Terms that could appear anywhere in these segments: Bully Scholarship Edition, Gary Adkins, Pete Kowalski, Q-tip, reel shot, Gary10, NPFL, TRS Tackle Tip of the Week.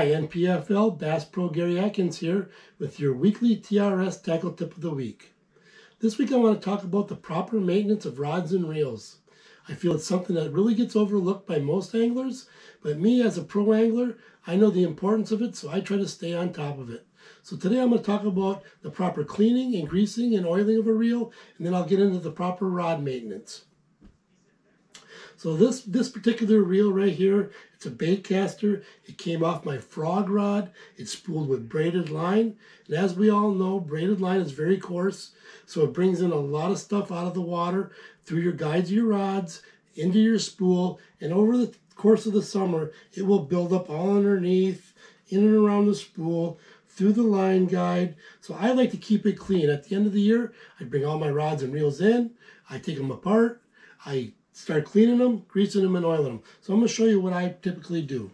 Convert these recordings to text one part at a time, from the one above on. Hi, NPFL Bass Pro Gary Adkins here with your weekly TRS Tackle Tip of the Week. This week I want to talk about the proper maintenance of rods and reels. I feel it's something that really gets overlooked by most anglers, but me as a pro angler, I know the importance of it, so I try to stay on top of it. So today I'm going to talk about the proper cleaning and greasing and oiling of a reel, and then I'll get into the proper rod maintenance. So this particular reel right here, it's a baitcaster. It came off my frog rod. It's spooled with braided line. And as we all know, braided line is very coarse. So it brings in a lot of stuff out of the water through your guides, your rods, into your spool. And over the course of the summer, it will build up all underneath, in and around the spool, through the line guide. So I like to keep it clean. At the end of the year, I bring all my rods and reels in. I take them apart. I start cleaning them, greasing them, and oiling them. So I'm going to show you what I typically do.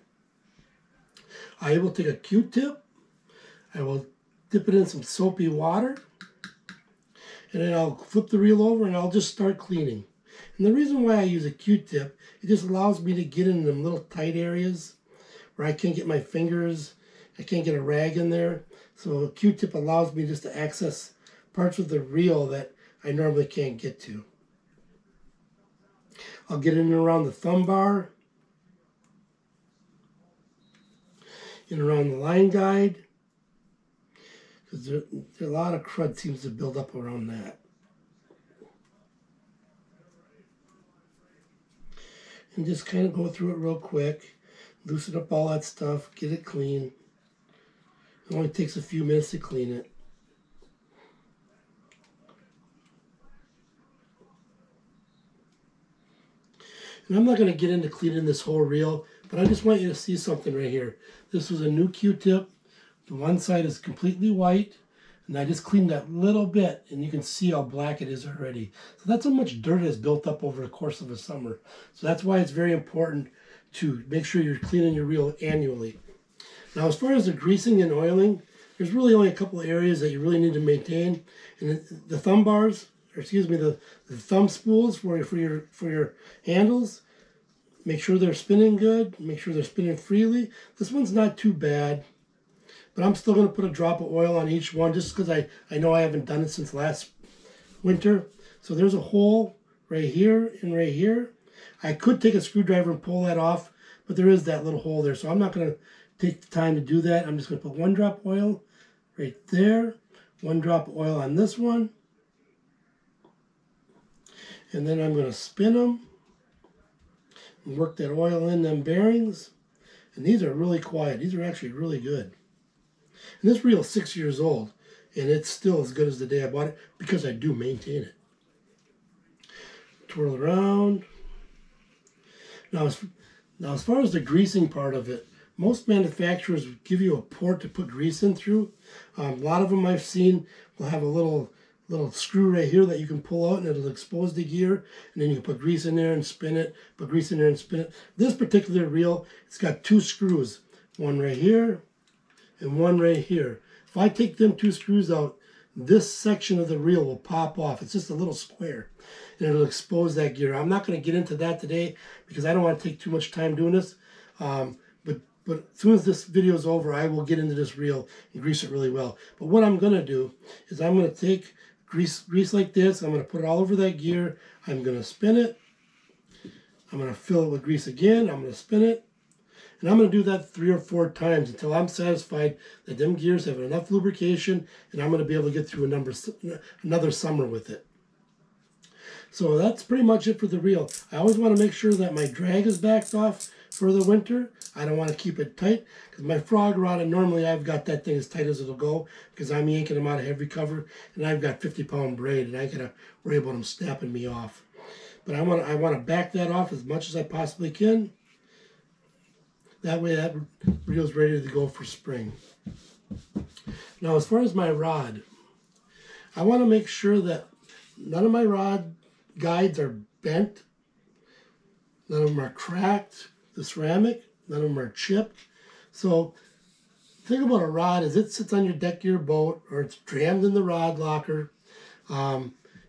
I will take a Q-tip. I will dip it in some soapy water. And then I'll flip the reel over and I'll just start cleaning. And the reason why I use a Q-tip, it just allows me to get in them little tight areas where I can't get my fingers, I can't get a rag in there. So a Q-tip allows me just to access parts of the reel that I normally can't get to. I'll get in and around the thumb bar, and around the line guide, because a lot of crud seems to build up around that. And just kind of go through it real quick, loosen up all that stuff, get it clean. It only takes a few minutes to clean it. And I'm not going to get into cleaning this whole reel, but I just want you to see something right here. This was a new Q-tip. The one side is completely white, and I just cleaned that little bit, and you can see how black it is already. So that's how much dirt has built up over the course of the summer. So that's why it's very important to make sure you're cleaning your reel annually. Now, as far as the greasing and oiling, there's really only a couple of areas that you really need to maintain, and the thumb bars, or excuse me, the thumb spools for your handles. Make sure they're spinning good. Make sure they're spinning freely. This one's not too bad, but I'm still going to put a drop of oil on each one just because I know I haven't done it since last winter. So there's a hole right here and right here. I could take a screwdriver and pull that off, but there is that little hole there. So I'm not going to take the time to do that. I'm just going to put one drop of oil right there, one drop of oil on this one. And then I'm going to spin them and work that oil in them bearings. And these are really quiet. These are actually really good. And this reel is 6 years old, and it's still as good as the day I bought it because I do maintain it. Twirl around. Now as far as the greasing part of it, most manufacturers give you a port to put grease in through. A lot of them I've seen will have a little screw right here that you can pull out and it'll expose the gear, and then you can put grease in there and spin it, put grease in there and spin it. This particular reel, it's got two screws, one right here and one right here. If I take them two screws out, this section of the reel will pop off. It's just a little square, and it'll expose that gear. I'm not going to get into that today because I don't want to take too much time doing this. But as soon as this video is over, I will get into this reel and grease it really well. But what I'm going to do is I'm going to take grease like this. I'm going to put it all over that gear. I'm going to spin it. I'm going to fill it with grease again. I'm going to spin it. And I'm going to do that 3 or 4 times until I'm satisfied that them gears have enough lubrication and I'm going to be able to get through another summer with it. So that's pretty much it for the reel. I always want to make sure that my drag is backed off for the winter. I don't want to keep it tight because my frog rod, and normally I've got that thing as tight as it'll go because I'm yanking them out of every cover, and I've got 50-pound braid, and I gotta worry about them snapping me off. But I want to back that off as much as I possibly can. That way that reel's ready to go for spring. Now, as far as my rod, I want to make sure that none of my rod guides are bent, none of them are cracked, the ceramic, none of them are chipped. So the thing about a rod is it sits on your deck of your boat, or it's jammed in the rod locker.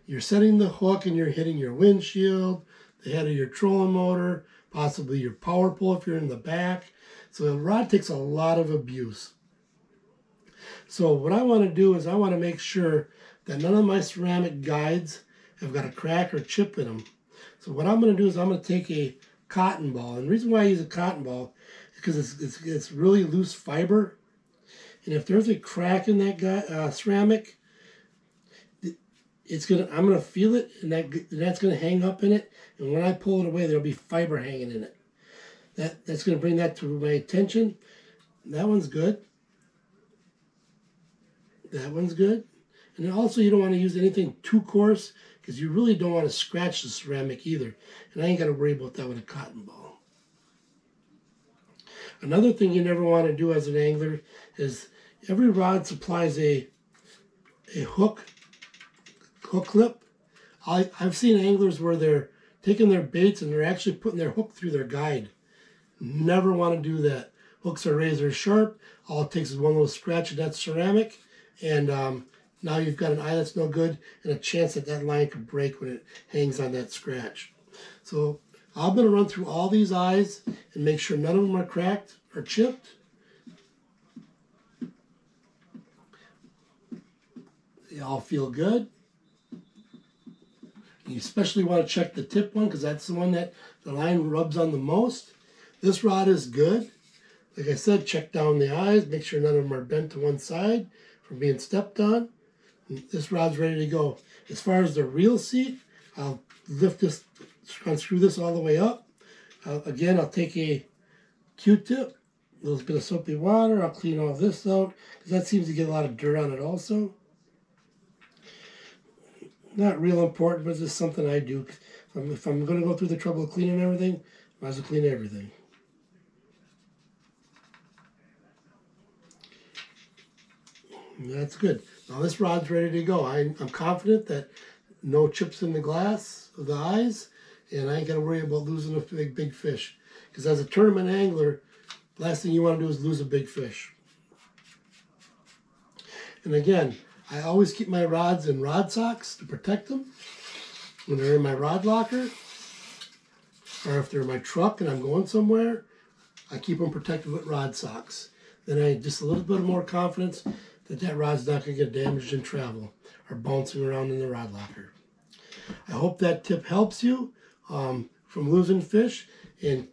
You're setting the hook and you're hitting your windshield, the head of your trolling motor, possibly your power pull if you're in the back. So the rod takes a lot of abuse. So what I want to do is I want to make sure that none of my ceramic guides have got a crack or chip in them. So what I'm going to do is I'm going to take a cotton ball. And the reason why I use a cotton ball is because it's really loose fiber. And if there's a crack in that ceramic, I'm going to feel it, and that's going to hang up in it. And when I pull it away, there'll be fiber hanging in it. That's going to bring that to my attention. That one's good. That one's good. And then also, you don't want to use anything too coarse because you really don't want to scratch the ceramic either. And I ain't got to worry about that with a cotton ball. Another thing you never want to do as an angler is every rod supplies a hook clip. I've seen anglers where they're taking their baits and they're actually putting their hook through their guide. Never want to do that. Hooks are razor sharp. All it takes is one little scratch of that ceramic, and now you've got an eye that's no good and a chance that that line could break when it hangs on that scratch. So I'm going to run through all these eyes and make sure none of them are cracked or chipped. They all feel good. You especially want to check the tip one because that's the one that the line rubs on the most. This rod is good. Like I said, check down the eyes. Make sure none of them are bent to one side from being stepped on. This rod's ready to go. As far as the reel seat, I'll lift this, unscrew this all the way up. Again, I'll take a Q-tip, a little bit of soapy water. I'll clean all this out because that seems to get a lot of dirt on it also. Not real important, but it's just something I do. If I'm going to go through the trouble of cleaning everything, I might as well clean everything. That's good. Now this rod's ready to go. I'm confident that no chips in the glass of the eyes, and I ain't got to worry about losing a big fish. Because as a tournament angler, the last thing you want to do is lose a big fish. And again, I always keep my rods in rod socks to protect them when they're in my rod locker. Or if they're in my truck and I'm going somewhere, I keep them protected with rod socks. Then I just a little bit more confidence that rod's not going to get damaged in travel or bouncing around in the rod locker. I hope that tip helps you from losing fish and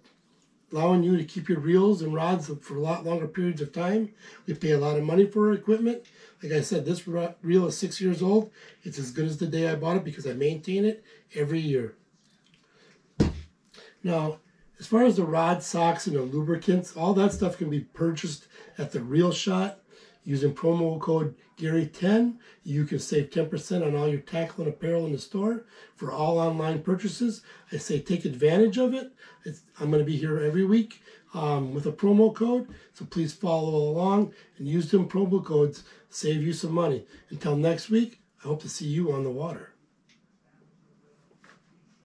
allowing you to keep your reels and rods for a lot longer periods of time. We pay a lot of money for our equipment. Like I said, this reel is 6 years old. It's as good as the day I bought it because I maintain it every year. Now, as far as the rod socks and the lubricants, all that stuff can be purchased at the Reel Shot. Using promo code Gary10, you can save 10% on all your tackle and apparel in the store for all online purchases. I say take advantage of it. I'm going to be here every week with a promo code, so please follow along and use them promo codes. Save you some money. Until next week, I hope to see you on the water.